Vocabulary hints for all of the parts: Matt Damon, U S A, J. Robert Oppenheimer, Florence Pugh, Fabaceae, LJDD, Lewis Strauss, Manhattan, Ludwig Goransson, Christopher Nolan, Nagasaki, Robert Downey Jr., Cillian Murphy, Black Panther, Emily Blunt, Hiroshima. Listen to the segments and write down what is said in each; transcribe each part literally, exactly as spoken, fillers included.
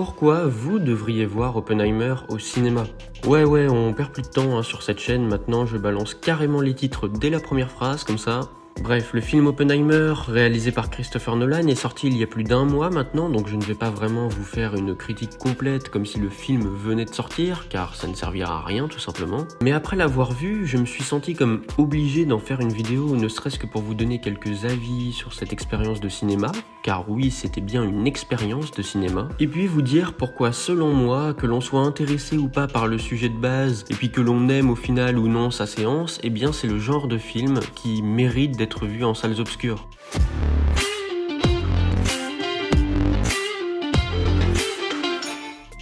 Pourquoi vous devriez voir Oppenheimer au cinéma? Ouais ouais, on perd plus de temps hein, sur cette chaîne, maintenant je balance carrément les titres dès la première phrase, comme ça. Bref, le film Oppenheimer, réalisé par Christopher Nolan, est sorti il y a plus d'un mois maintenant, donc je ne vais pas vraiment vous faire une critique complète comme si le film venait de sortir, car ça ne servira à rien tout simplement. Mais après l'avoir vu, je me suis senti comme obligé d'en faire une vidéo, ne serait-ce que pour vous donner quelques avis sur cette expérience de cinéma, car oui, c'était bien une expérience de cinéma, et puis vous dire pourquoi selon moi, que l'on soit intéressé ou pas par le sujet de base, et puis que l'on aime au final ou non sa séance, eh bien c'est le genre de film qui mérite d'être être vu en salles obscures.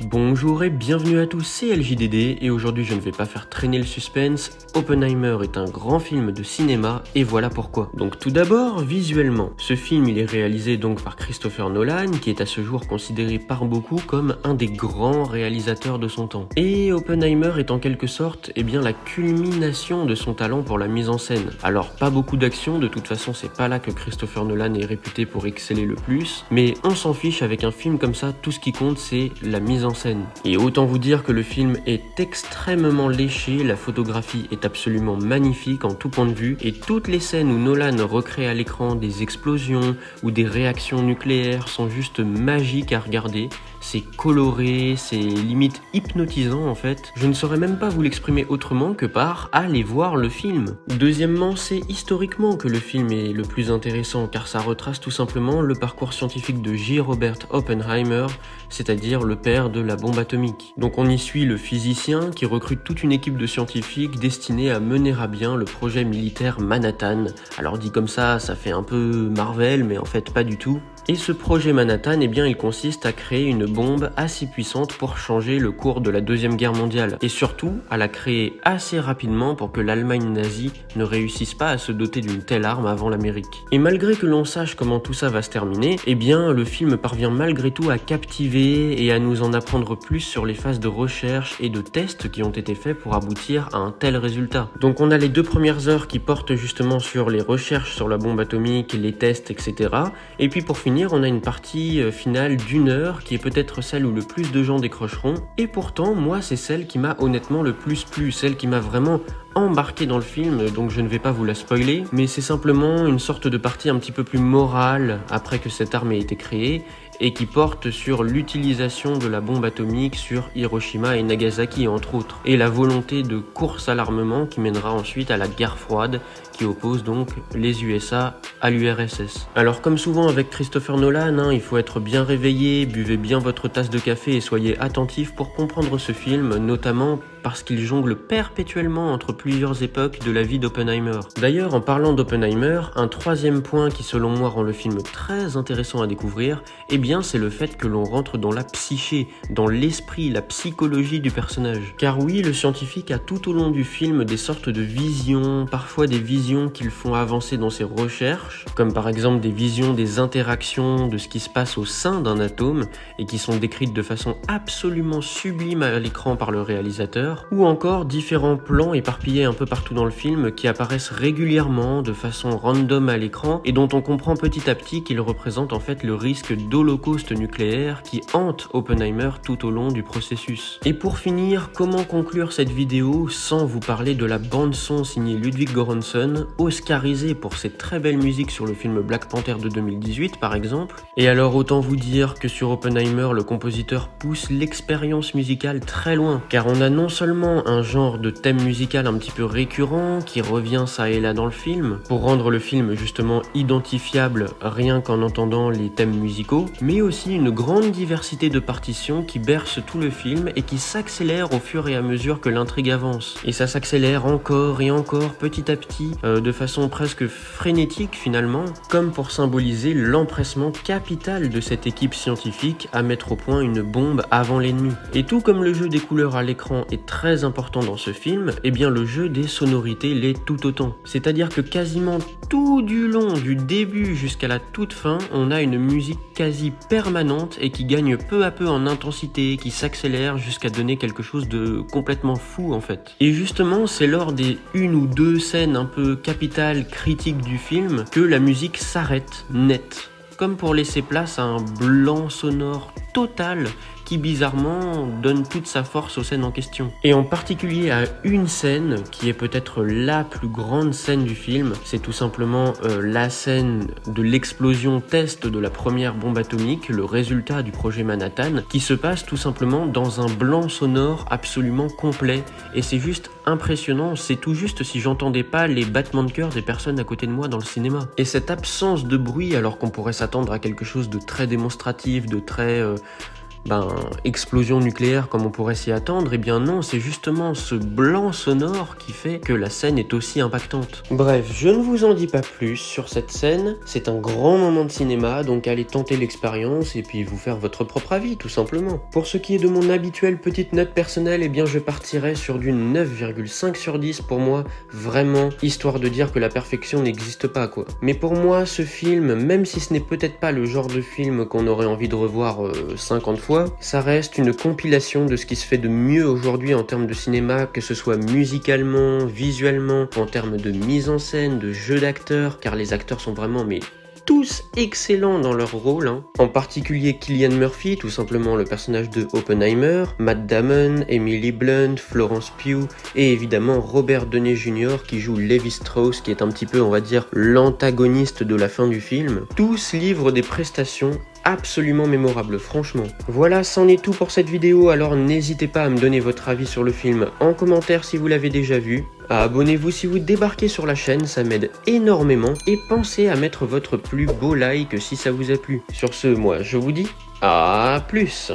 Bonjour et bienvenue à tous, c'est L J D D et aujourd'hui je ne vais pas faire traîner le suspense, Oppenheimer est un grand film de cinéma et voilà pourquoi. Donc tout d'abord, visuellement, ce film il est réalisé donc par Christopher Nolan qui est à ce jour considéré par beaucoup comme un des grands réalisateurs de son temps. Et Oppenheimer est en quelque sorte eh bien, la culmination de son talent pour la mise en scène. Alors pas beaucoup d'action, de toute façon c'est pas là que Christopher Nolan est réputé pour exceller le plus, mais on s'en fiche avec un film comme ça, tout ce qui compte c'est la mise en scène. Et autant vous dire que le film est extrêmement léché, la photographie est absolument magnifique en tout point de vue, et toutes les scènes où Nolan recrée à l'écran des explosions ou des réactions nucléaires sont juste magiques à regarder. C'est coloré, c'est limite hypnotisant en fait. Je ne saurais même pas vous l'exprimer autrement que par « allez voir le film ». Deuxièmement, c'est historiquement que le film est le plus intéressant car ça retrace tout simplement le parcours scientifique de J. Robert Oppenheimer, c'est-à-dire le père de la bombe atomique. Donc on y suit le physicien qui recrute toute une équipe de scientifiques destinée à mener à bien le projet militaire Manhattan. Alors dit comme ça, ça fait un peu Marvel, mais en fait pas du tout. Et ce projet Manhattan, eh bien, il consiste à créer une bombe assez puissante pour changer le cours de la Deuxième Guerre mondiale, et surtout à la créer assez rapidement pour que l'Allemagne nazie ne réussisse pas à se doter d'une telle arme avant l'Amérique. Et malgré que l'on sache comment tout ça va se terminer, eh bien, le film parvient malgré tout à captiver et à nous en apprendre plus sur les phases de recherche et de tests qui ont été faits pour aboutir à un tel résultat. Donc on a les deux premières heures qui portent justement sur les recherches sur la bombe atomique, les tests, et cetera. Et puis pour finir, on a une partie finale d'une heure qui est peut-être celle où le plus de gens décrocheront, et pourtant moi c'est celle qui m'a honnêtement le plus plu, celle qui m'a vraiment embarqué dans le film, donc je ne vais pas vous la spoiler, mais c'est simplement une sorte de partie un petit peu plus morale après que cette arme ait été créée, et qui porte sur l'utilisation de la bombe atomique sur Hiroshima et Nagasaki entre autres, et la volonté de course à l'armement qui mènera ensuite à la guerre froide qui oppose donc les U S A à l'U R S S. Alors comme souvent avec Christopher Nolan, hein, il faut être bien réveillé, buvez bien votre tasse de café et soyez attentif pour comprendre ce film, notamment parce qu'il jongle perpétuellement entre plusieurs époques de la vie d'Oppenheimer. D'ailleurs, en parlant d'Oppenheimer, un troisième point qui selon moi rend le film très intéressant à découvrir, eh bien c'est le fait que l'on rentre dans la psyché, dans l'esprit, la psychologie du personnage. Car oui, le scientifique a tout au long du film des sortes de visions, parfois des visions qu'ils font avancer dans ses recherches, comme par exemple des visions des interactions de ce qui se passe au sein d'un atome, et qui sont décrites de façon absolument sublime à l'écran par le réalisateur, ou encore différents plans éparpillés un peu partout dans le film qui apparaissent régulièrement de façon random à l'écran et dont on comprend petit à petit qu'ils représentent en fait le risque d'holocauste nucléaire qui hante Oppenheimer tout au long du processus. Et pour finir, comment conclure cette vidéo sans vous parler de la bande-son signée Ludwig Goransson, oscarisée pour ses très belles musiques sur le film Black Panther de deux mille dix-huit par exemple. Et alors autant vous dire que sur Oppenheimer, le compositeur pousse l'expérience musicale très loin, car on a non seulement un genre de thème musical un petit peu récurrent qui revient ça et là dans le film pour rendre le film justement identifiable rien qu'en entendant les thèmes musicaux, mais aussi une grande diversité de partitions qui bercent tout le film et qui s'accélèrent au fur et à mesure que l'intrigue avance, et ça s'accélère encore et encore petit à petit euh, de façon presque frénétique finalement, comme pour symboliser l'empressement capital de cette équipe scientifique à mettre au point une bombe avant l'ennemi. Et tout comme le jeu des couleurs à l'écran est très très important dans ce film, et eh bien le jeu des sonorités l'est tout autant. C'est-à-dire que quasiment tout du long, du début jusqu'à la toute fin, on a une musique quasi permanente et qui gagne peu à peu en intensité, qui s'accélère jusqu'à donner quelque chose de complètement fou en fait. Et justement, c'est lors des une ou deux scènes un peu capitales, critiques du film, que la musique s'arrête net, comme pour laisser place à un blanc sonore total qui bizarrement donne toute sa force aux scènes en question. Et en particulier à une scène qui est peut-être la plus grande scène du film, c'est tout simplement euh, la scène de l'explosion test de la première bombe atomique, le résultat du projet Manhattan, qui se passe tout simplement dans un blanc sonore absolument complet. Et c'est juste impressionnant, c'est tout juste si j'entendais pas les battements de cœur des personnes à côté de moi dans le cinéma. Et cette absence de bruit, alors qu'on pourrait s'attendre à quelque chose de très démonstratif, de très... Euh, ben, explosion nucléaire comme on pourrait s'y attendre, et eh bien non, c'est justement ce blanc sonore qui fait que la scène est aussi impactante. Bref, je ne vous en dis pas plus sur cette scène, c'est un grand moment de cinéma, donc allez tenter l'expérience et puis vous faire votre propre avis, tout simplement. Pour ce qui est de mon habituelle petite note personnelle, et eh bien je partirai sur du neuf virgule cinq sur dix pour moi, vraiment, histoire de dire que la perfection n'existe pas, quoi. Mais pour moi, ce film, même si ce n'est peut-être pas le genre de film qu'on aurait envie de revoir euh, cinquante fois, ça reste une compilation de ce qui se fait de mieux aujourd'hui en termes de cinéma, que ce soit musicalement, visuellement, en termes de mise en scène, de jeu d'acteurs, car les acteurs sont vraiment mais tous excellents dans leur rôle, hein. En particulier Cillian Murphy, tout simplement le personnage de Oppenheimer, Matt Damon, Emily Blunt, Florence Pugh, et évidemment Robert Downey junior qui joue Lewis Strauss, qui est un petit peu, on va dire, l'antagoniste de la fin du film. Tous livrent des prestations absolument mémorable, franchement. Voilà, c'en est tout pour cette vidéo, alors n'hésitez pas à me donner votre avis sur le film en commentaire si vous l'avez déjà vu. Abonnez-vous si vous débarquez sur la chaîne, ça m'aide énormément, et pensez à mettre votre plus beau like si ça vous a plu. Sur ce, moi je vous dis à plus!